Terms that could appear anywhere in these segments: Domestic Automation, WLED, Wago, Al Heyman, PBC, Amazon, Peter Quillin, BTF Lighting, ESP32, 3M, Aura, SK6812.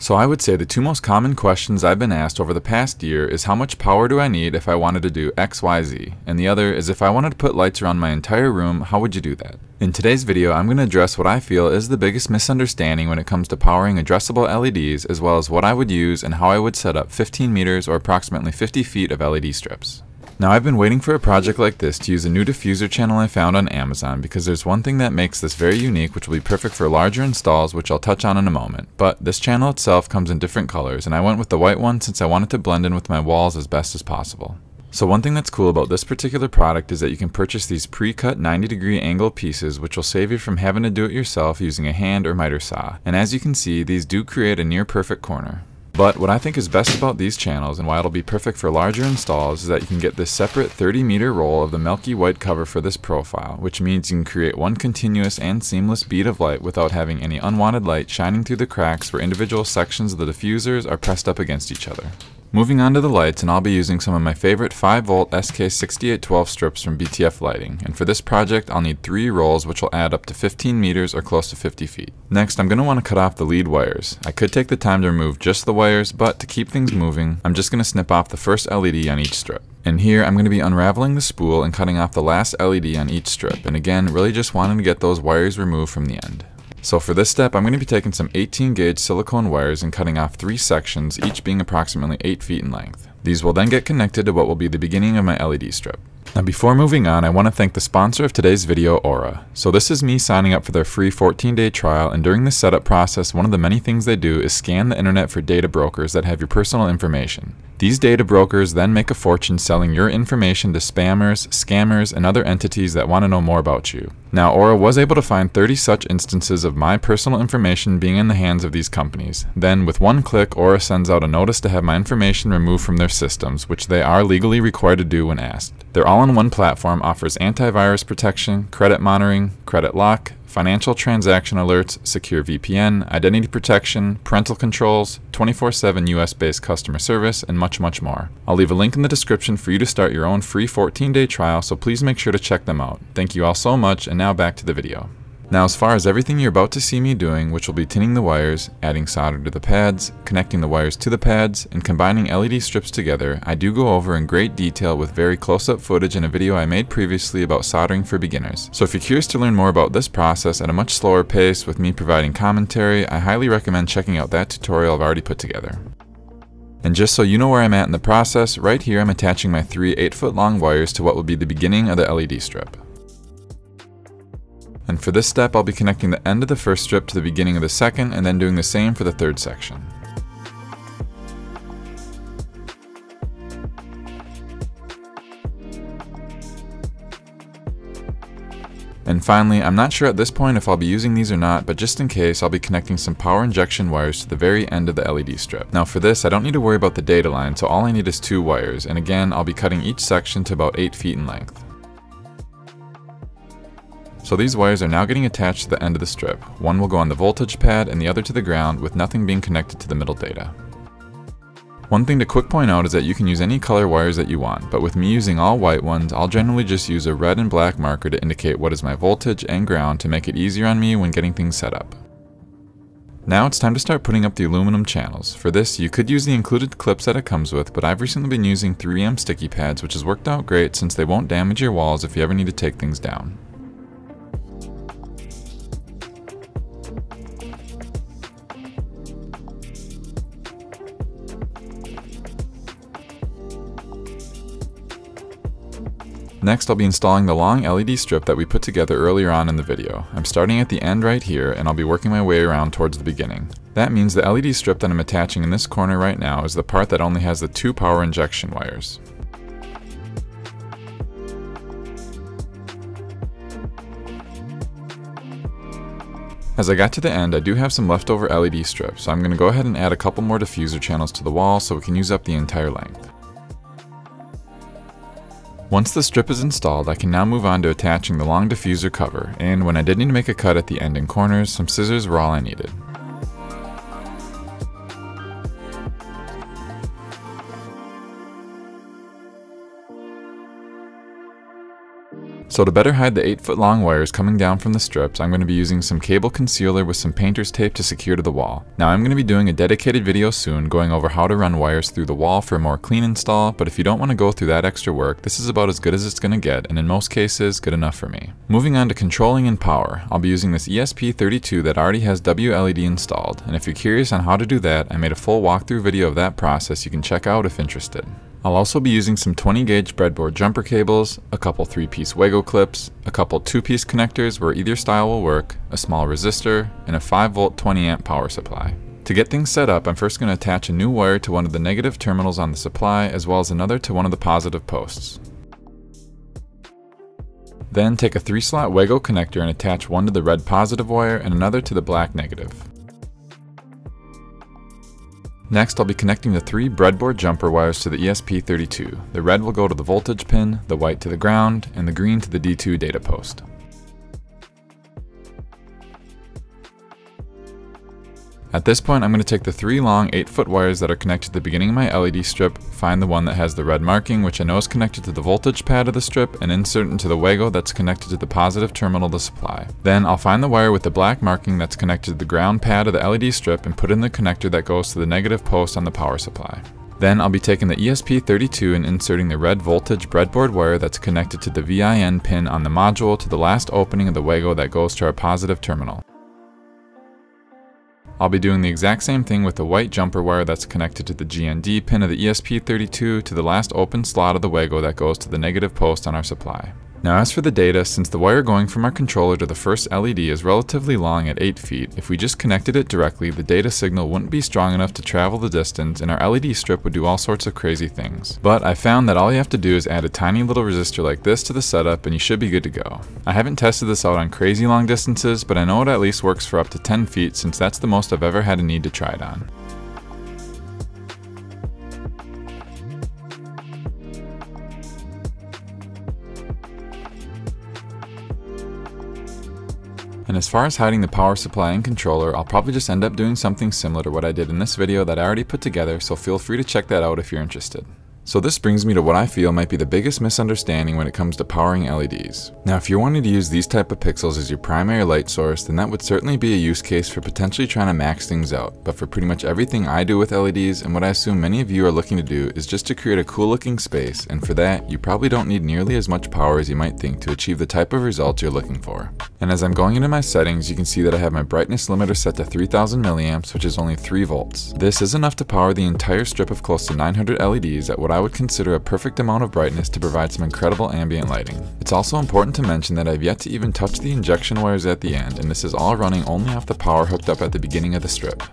So I would say the two most common questions I've been asked over the past year is how much power do I need if I wanted to do XYZ, and the other is if I wanted to put lights around my entire room, how would you do that? In today's video, I'm going to address what I feel is the biggest misunderstanding when it comes to powering addressable LEDs, as well as what I would use and how I would set up 15 meters or approximately 50 feet of LED strips. Now, I've been waiting for a project like this to use a new diffuser channel I found on Amazon, because there's one thing that makes this very unique, which will be perfect for larger installs, which I'll touch on in a moment. But this channel itself comes in different colors, and I went with the white one since I wanted to blend in with my walls as best as possible. So one thing that's cool about this particular product is that you can purchase these pre-cut 90-degree angle pieces, which will save you from having to do it yourself using a hand or miter saw. And as you can see, these do create a near perfect corner. But what I think is best about these channels, and why it'll be perfect for larger installs, is that you can get this separate 30-meter roll of the milky white cover for this profile, which means you can create one continuous and seamless bead of light without having any unwanted light shining through the cracks where individual sections of the diffusers are pressed up against each other. Moving on to the lights, and I'll be using some of my favorite 5-volt SK6812 strips from BTF Lighting, and for this project I'll need 3 rolls, which will add up to 15 meters or close to 50 feet. Next, I'm going to want to cut off the lead wires. I could take the time to remove just the wires, but to keep things moving, I'm just going to snip off the first LED on each strip. And here I'm going to be unraveling the spool and cutting off the last LED on each strip, and again, really just wanting to get those wires removed from the end. So for this step, I'm going to be taking some 18-gauge silicone wires and cutting off 3 sections, each being approximately 8 feet in length. These will then get connected to what will be the beginning of my LED strip. Now, before moving on, I want to thank the sponsor of today's video, Aura. So this is me signing up for their free 14-day trial, and during the setup process, one of the many things they do is scan the internet for data brokers that have your personal information. These data brokers then make a fortune selling your information to spammers, scammers, and other entities that want to know more about you. Now, Aura was able to find 30 such instances of my personal information being in the hands of these companies. Then, with one click, Aura sends out a notice to have my information removed from their systems, which they are legally required to do when asked. Their all-in-one platform offers antivirus protection, credit monitoring, credit lock, financial transaction alerts, secure VPN, identity protection, parental controls, 24/7 US-based customer service, and much, much more. I'll leave a link in the description for you to start your own free 14-day trial, so please make sure to check them out. Thank you all so much, and now back to the video. Now, as far as everything you're about to see me doing, which will be tinning the wires, adding solder to the pads, connecting the wires to the pads, and combining LED strips together, I do go over in great detail with very close-up footage in a video I made previously about soldering for beginners. So if you're curious to learn more about this process at a much slower pace with me providing commentary, I highly recommend checking out that tutorial I've already put together. And just so you know where I'm at in the process, right here I'm attaching my 3 8-foot-long wires to what will be the beginning of the LED strip. And for this step, I'll be connecting the end of the first strip to the beginning of the second, and then doing the same for the third section. And finally, I'm not sure at this point if I'll be using these or not, but just in case, I'll be connecting some power injection wires to the very end of the LED strip. Now for this, I don't need to worry about the data line, so all I need is 2 wires, and again, I'll be cutting each section to about 8 feet in length. So these wires are now getting attached to the end of the strip. One will go on the voltage pad and the other to the ground, with nothing being connected to the middle data. One thing to quick point out is that you can use any color wires that you want, but with me using all white ones, I'll generally just use a red and black marker to indicate what is my voltage and ground to make it easier on me when getting things set up. Now it's time to start putting up the aluminum channels. For this, you could use the included clips that it comes with, but I've recently been using 3M sticky pads, which has worked out great since they won't damage your walls if you ever need to take things down. Next, I'll be installing the long LED strip that we put together earlier on in the video. I'm starting at the end right here, and I'll be working my way around towards the beginning. That means the LED strip that I'm attaching in this corner right now is the part that only has the 2 power injection wires. As I got to the end, I do have some leftover LED strips, so I'm going to go ahead and add a couple more diffuser channels to the wall so we can use up the entire length. Once the strip is installed, I can now move on to attaching the long diffuser cover, and when I did need to make a cut at the end and corners, some scissors were all I needed. So to better hide the 8-foot long wires coming down from the strips, I'm going to be using some cable concealer with some painter's tape to secure to the wall. Now I'm going to be doing a dedicated video soon going over how to run wires through the wall for a more clean install, but if you don't want to go through that extra work, this is about as good as it's going to get, and in most cases, good enough for me. Moving on to controlling and power, I'll be using this ESP32 that already has WLED installed, and if you're curious on how to do that, I made a full walkthrough video of that process you can check out if interested. I'll also be using some 20 gauge breadboard jumper cables, a couple 3-piece Wago clips, a couple 2-piece connectors where either style will work, a small resistor, and a 5-volt 20 amp power supply. To get things set up, I'm first going to attach a new wire to one of the negative terminals on the supply, as well as another to one of the positive posts. Then take a 3-slot Wago connector and attach one to the red positive wire and another to the black negative. Next, I'll be connecting the 3 breadboard jumper wires to the ESP32. The red will go to the voltage pin, the white to the ground, and the green to the D2 data post. At this point, I'm going to take the 3 long 8-foot wires that are connected to the beginning of my LED strip, find the one that has the red marking, which I know is connected to the voltage pad of the strip, and insert into the Wago that's connected to the positive terminal of the supply. Then I'll find the wire with the black marking that's connected to the ground pad of the LED strip and put in the connector that goes to the negative post on the power supply. Then I'll be taking the ESP32 and inserting the red voltage breadboard wire that's connected to the VIN pin on the module to the last opening of the Wago that goes to our positive terminal. I'll be doing the exact same thing with the white jumper wire that's connected to the GND pin of the ESP32 to the last open slot of the Wago that goes to the negative post on our supply. Now as for the data, since the wire going from our controller to the first LED is relatively long at 8 feet, if we just connected it directly, the data signal wouldn't be strong enough to travel the distance and our LED strip would do all sorts of crazy things. But I found that all you have to do is add a tiny little resistor like this to the setup and you should be good to go. I haven't tested this out on crazy long distances, but I know it at least works for up to 10 feet since that's the most I've ever had a need to try it on. And as far as hiding the power supply and controller, I'll probably just end up doing something similar to what I did in this video that I already put together, so feel free to check that out if you're interested. So this brings me to what I feel might be the biggest misunderstanding when it comes to powering LEDs. Now if you're wanting to use these type of pixels as your primary light source, then that would certainly be a use case for potentially trying to max things out, but for pretty much everything I do with LEDs, and what I assume many of you are looking to do, is just to create a cool looking space, and for that, you probably don't need nearly as much power as you might think to achieve the type of results you're looking for. And as I'm going into my settings, you can see that I have my brightness limiter set to 3000 milliamps, which is only 3 volts. This is enough to power the entire strip of close to 900 LEDs at what I would consider a perfect amount of brightness to provide some incredible ambient lighting. It's also important to mention that I've yet to even touch the injection wires at the end, and this is all running only off the power hooked up at the beginning of the strip.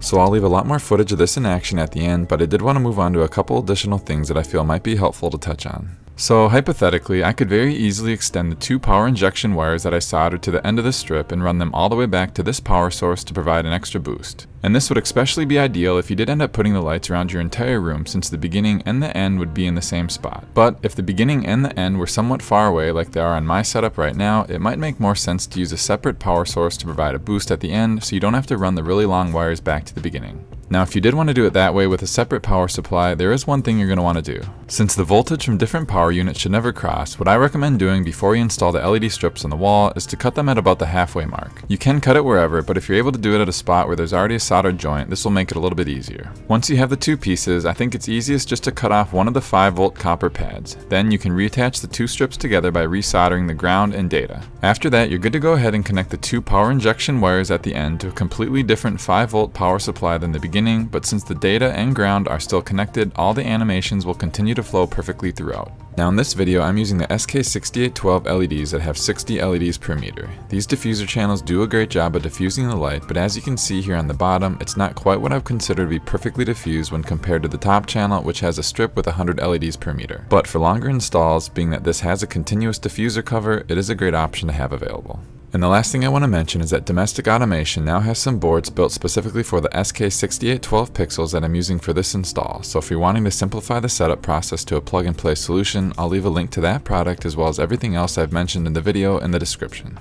So I'll leave a lot more footage of this in action at the end, but I did want to move on to a couple additional things that I feel might be helpful to touch on. So hypothetically, I could very easily extend the 2 power injection wires that I soldered to the end of the strip and run them all the way back to this power source to provide an extra boost. And this would especially be ideal if you did end up putting the lights around your entire room, since the beginning and the end would be in the same spot. But if the beginning and the end were somewhat far away like they are on my setup right now, it might make more sense to use a separate power source to provide a boost at the end so you don't have to run the really long wires back to the beginning. Now if you did want to do it that way with a separate power supply, there is one thing you're going to want to do. Since the voltage from different power units should never cross, what I recommend doing before you install the LED strips on the wall is to cut them at about the halfway mark. You can cut it wherever, but if you're able to do it at a spot where there's already a soldered joint, this will make it a little bit easier. Once you have the 2 pieces, I think it's easiest just to cut off one of the 5-volt copper pads. Then you can reattach the 2 strips together by resoldering the ground and data. After that, you're good to go ahead and connect the 2 power injection wires at the end to a completely different 5-volt power supply than the beginning. But since the data and ground are still connected, all the animations will continue to flow perfectly throughout. Now in this video, I'm using the SK6812 LEDs that have 60 LEDs per meter. These diffuser channels do a great job of diffusing the light, but as you can see here on the bottom, it's not quite what I've considered to be perfectly diffused when compared to the top channel, which has a strip with 100 LEDs per meter. But for longer installs, being that this has a continuous diffuser cover, it is a great option to have available. And the last thing I want to mention is that Domestic Automation now has some boards built specifically for the SK6812 pixels that I'm using for this install, so if you're wanting to simplify the setup process to a plug-and-play solution, I'll leave a link to that product as well as everything else I've mentioned in the video in the description.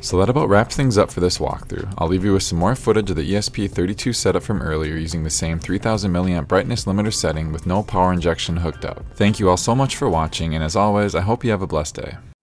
So that about wraps things up for this walkthrough. I'll leave you with some more footage of the ESP32 setup from earlier using the same 3000 mAh brightness limiter setting with no power injection hooked up. Thank you all so much for watching, and as always, I hope you have a blessed day.